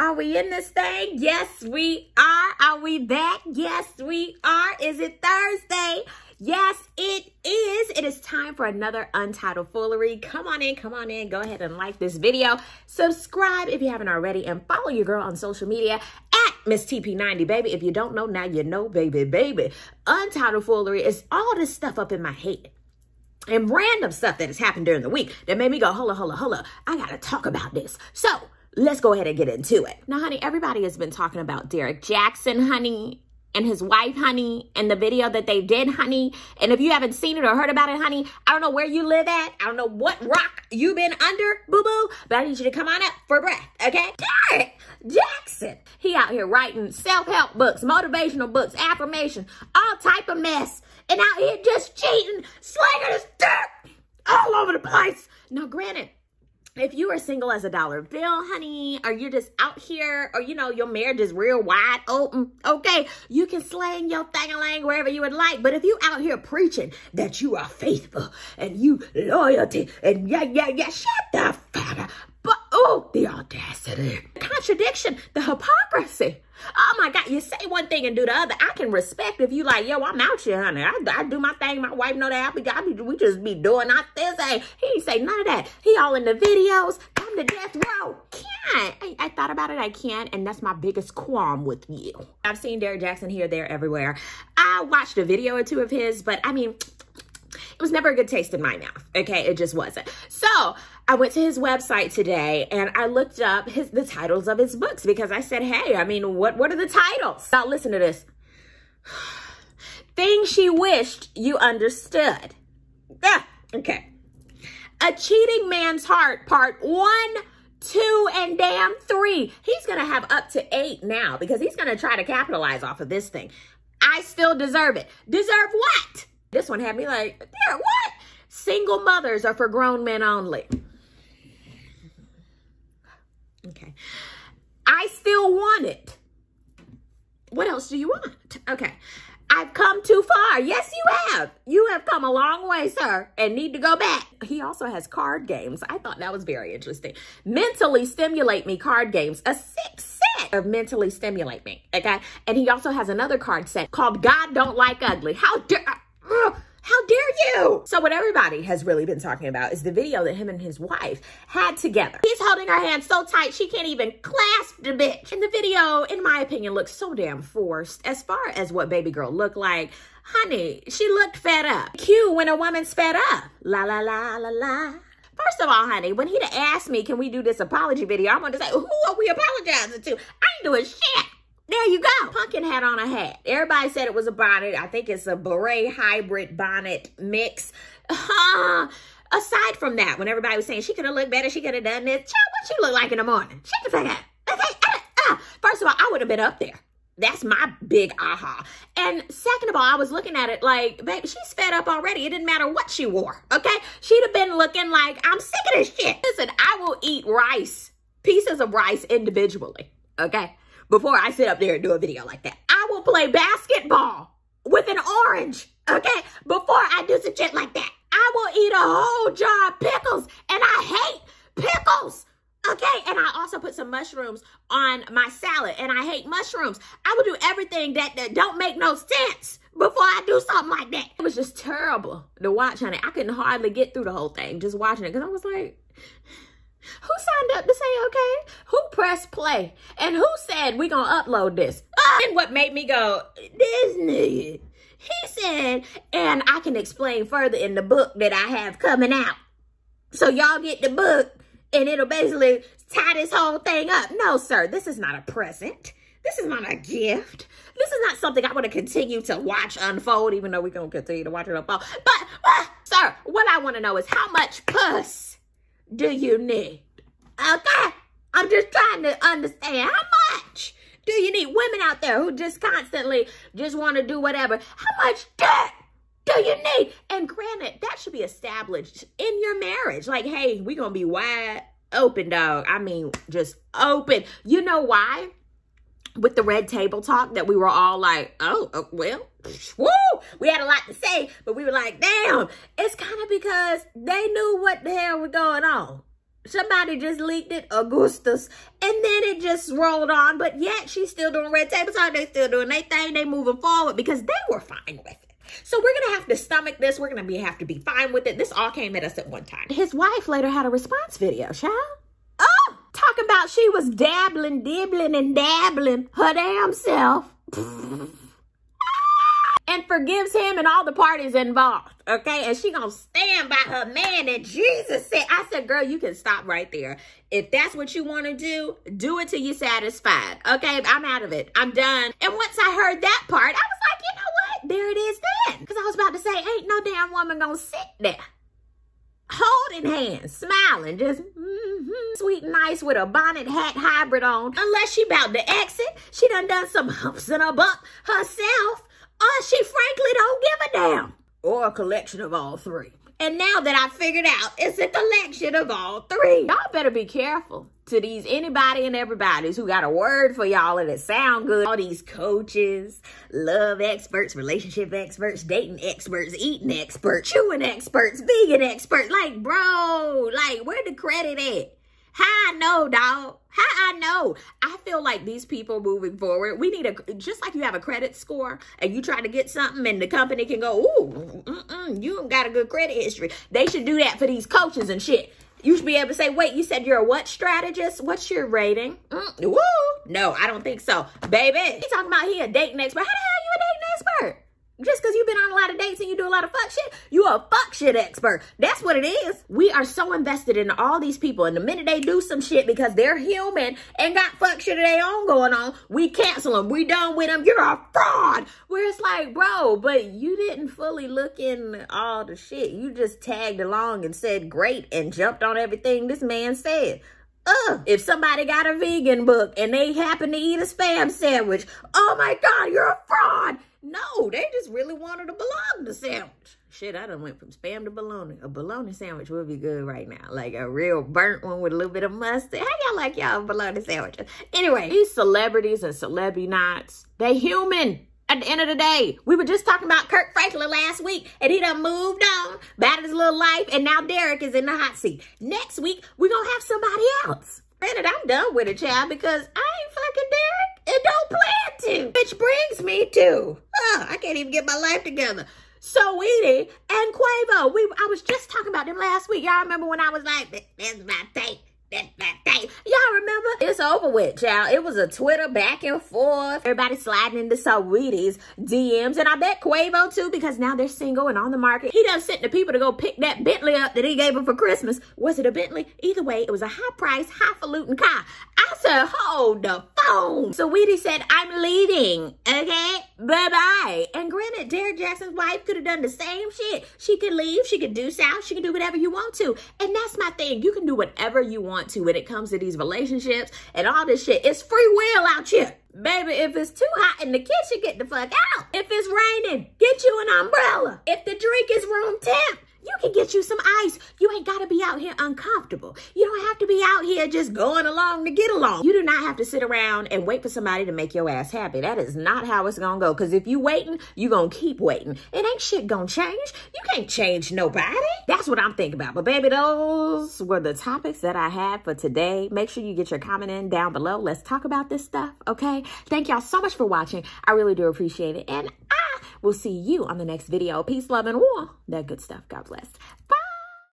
Are we in this thing? Yes, we are. Are we back? Yes, we are. Is it Thursday? Yes, it is. It is time for another Untitled Foolery. Come on in, come on in. Go ahead and like this video. Subscribe if you haven't already and follow your girl on social media at Miss TP90, baby. If you don't know, now you know, baby, baby. Untitled Foolery is all this stuff up in my head and random stuff that has happened during the week that made me go, holla, holla, holla. I gotta talk about this. So, let's go ahead and get into it. Now, honey, everybody has been talking about Derrick Jaxn, honey, and his wife, honey, and the video that they did, honey. And if you haven't seen it or heard about it, honey, I don't know where you live at. I don't know what rock you've been under, boo-boo, but I need you to come on up for breath, okay? Derrick Jaxn, he out here writing self-help books, motivational books, affirmation, all type of mess, and out here just cheating, slinging his dick all over the place. Now, granted, if you are single as a dollar bill, honey, or you're just out here, or, you know, your marriage is real wide open, okay, you can slang your thang-a-lang wherever you would like. But if you out here preaching that you are faithful and you loyalty and yeah, shut the fuck up. But, oh, the audacity, the contradiction, the hypocrisy. Oh, my God, you say one thing and do the other. I can respect if you like, yo, I'm out here, honey. I do my thing. My wife know that. We just be doing our thing. He ain't say none of that. He all in the videos. Come to death row. Can't. I thought about it. I can't. And that's my biggest qualm with you. I've seen Derrick Jaxn here, there, everywhere. I watched a video or two of his, but, I mean, it was never a good taste in my mouth, okay? It just wasn't. So I went to his website today and I looked up the titles of his books because I said, hey, I mean, what are the titles? Now listen to this. Things She Wished You Understood. Ah, okay. A Cheating Man's Heart, Part 1, 2 and damn 3. He's going to have up to 8 now because he's going to try to capitalize off of this thing. I Still Deserve It. Deserve what? This one had me like, there, what? Single Mothers Are for Grown Men Only. Okay. I Still Want It. What else do you want? Okay. I've Come Too Far. Yes, you have. You have come a long way, sir, and need to go back. He also has card games. I thought that was very interesting. Mentally Stimulate Me card games. A 6 set of Mentally Stimulate Me, okay? And he also has another card set called God Don't Like Ugly. How dare you? So what everybody has really been talking about is the video that him and his wife had together. He's holding her hand so tight she can't even clasp the bitch. And the video, in my opinion, looks so damn forced. As far as what baby girl looked like, honey, she looked fed up. Cue When a Woman's Fed Up. La la la la la. First of all, honey, when he'd asked me, can we do this apology video? I'm gonna say, who are we apologizing to? I ain't doing shit. There you go. Pumpkin had on a hat. Everybody said it was a bonnet. I think it's a beret hybrid bonnet mix. Aside from that, when everybody was saying she could have looked better, she could have done this. Child, what you look like in the morning? Shake the fuck up. First of all, I would have been up there. That's my big aha. And second of all, I was looking at it like, baby, she's fed up already. It didn't matter what she wore, okay? She'd have been looking like, I'm sick of this shit. Listen, I will eat rice, pieces of rice individually, okay? Before I sit up there and do a video like that. I will play basketball with an orange, okay? Before I do some shit like that. I will eat a whole jar of pickles, and I hate pickles, okay? And I also put some mushrooms on my salad, and I hate mushrooms. I will do everything that don't make no sense before I do something like that. It was just terrible to watch, honey. I couldn't hardly get through the whole thing just watching it, because I was like, who signed up to say okay? Who pressed play? And who said we gonna upload this? And what made me go, this nigga, he said, and I can explain further in the book that I have coming out. So y'all get the book and it'll basically tie this whole thing up. No, sir, this is not a present. This is not a gift. This is not something I want to continue to watch unfold, even though we're gonna continue to watch it unfold. But, sir, what I want to know is how much puss do you need? Okay, I'm just trying to understand how much do you need? Women out there who just constantly just want to do whatever. How much dirt do you need? And granted, that should be established in your marriage. Like, hey, we're gonna be wide open, dog. I mean, just open. You know why? With the Red Table Talk that we were all like, oh, well, woo, we had a lot to say, but we were like, damn, it's kind of because they knew what the hell was going on. somebody just leaked it, Augustus, and then it just rolled on. But yet she's still doing Red Table Talk. They still doing their thing. They moving forward because they were fine with it. So we're going to have to stomach this. We're going to have to be fine with it. This all came at us at one time. His wife later had a response video, child. Oh, talking about she was dabbling, dibbling, and dabbling her damn self. And forgives him and all the parties involved, okay? And she gonna stand by her man that Jesus said. I said, girl, you can stop right there. If that's what you want to do it till you're satisfied, okay? I'm out of it. I'm done. And once I heard that part, I was like, you know what? There it is then. Because I was about to say, ain't no damn woman gonna sit there holding hands, smiling, just sweet and nice with a bonnet hat hybrid on. Unless she about to exit. She done some humps in her butt herself. Or she frankly don't give a damn. Or a collection of all three. And now that I figured out, it's a collection of all three. Y'all better be careful to these anybody and everybody's who got a word for y'all and it sound good. All these coaches, love experts, relationship experts, dating experts, eating experts, chewing experts, vegan experts. Like, bro, like, where the credit at? How I know, dog? How I know? I feel like these people moving forward, we need a, just like you have a credit score and you try to get something and the company can go, ooh, you don't got a good credit history. They should do that for these coaches and shit. You should be able to say, wait, you said you're a what strategist? What's your rating? Woo! No, I don't think so. Baby, you talking about he a dating expert. How the hell you a dating expert? Just because you've been on a lot of dates and you do a lot of fuck shit, you a fuck shit expert. That's what it is. We are so invested in all these people. And the minute they do some shit because they're human and got fuck shit of their own going on, we cancel them. We done with them. You're a fraud. Where it's like, bro, but you didn't fully look in all the shit. You just tagged along and said great and jumped on everything this man said. If somebody got a vegan book and they happen to eat a spam sandwich, oh my God, you're a fraud. No, they just really wanted a bologna sandwich. Shit, I done went from spam to bologna. A bologna sandwich would be good right now. Like a real burnt one with a little bit of mustard. How y'all like y'all bologna sandwiches? Anyway, these celebrities and celebrity knots, they human. At the end of the day, we were just talking about Kirk Franklin last week, and he done moved on, batted his little life, and now Derrick is in the hot seat. Next week, we're going to have somebody else. Granted, I'm done with it, child, because I ain't fucking Derrick and don't plan to. Which brings me to, I can't even get my life together. Saweetie and Quavo. I was just talking about them last week. Y'all remember when I was like, that's my thing. That's my thing. Y'all remember? It's over with, child. It was a Twitter back and forth. Everybody sliding into Saweetie's DMs. And I bet Quavo, too, because now they're single and on the market. He done sent the people to go pick that Bentley up that he gave him for Christmas. Was it a Bentley? Either way, it was a high-priced, highfalutin car. I said, hold the phone. Saweetie said, I'm leaving, okay? Bye-bye. And granted, Derrick Jaxn's wife could have done the same shit. She could leave. She could do south. She could do whatever you want to. And that's my thing. You can do whatever you want to when it comes to these relationships and all this shit. It's free will out here. Baby, if it's too hot in the kitchen, get the fuck out. If it's raining, get you an umbrella. If the drink is room temp, you can get you some ice. You ain't got to be out here uncomfortable. You don't have to be out here just going along to get along. You do not have to sit around and wait for somebody to make your ass happy. That is not how it's going to go. Because if you waiting, you going to keep waiting. It ain't shit going to change. You can't change nobody. That's what I'm thinking about. But baby, those were the topics that I had for today. Make sure you get your comment in down below. Let's talk about this stuff, okay? Thank y'all so much for watching. I really do appreciate it. And we'll see you on the next video. Peace, love, and war. That good stuff. God bless. Bye.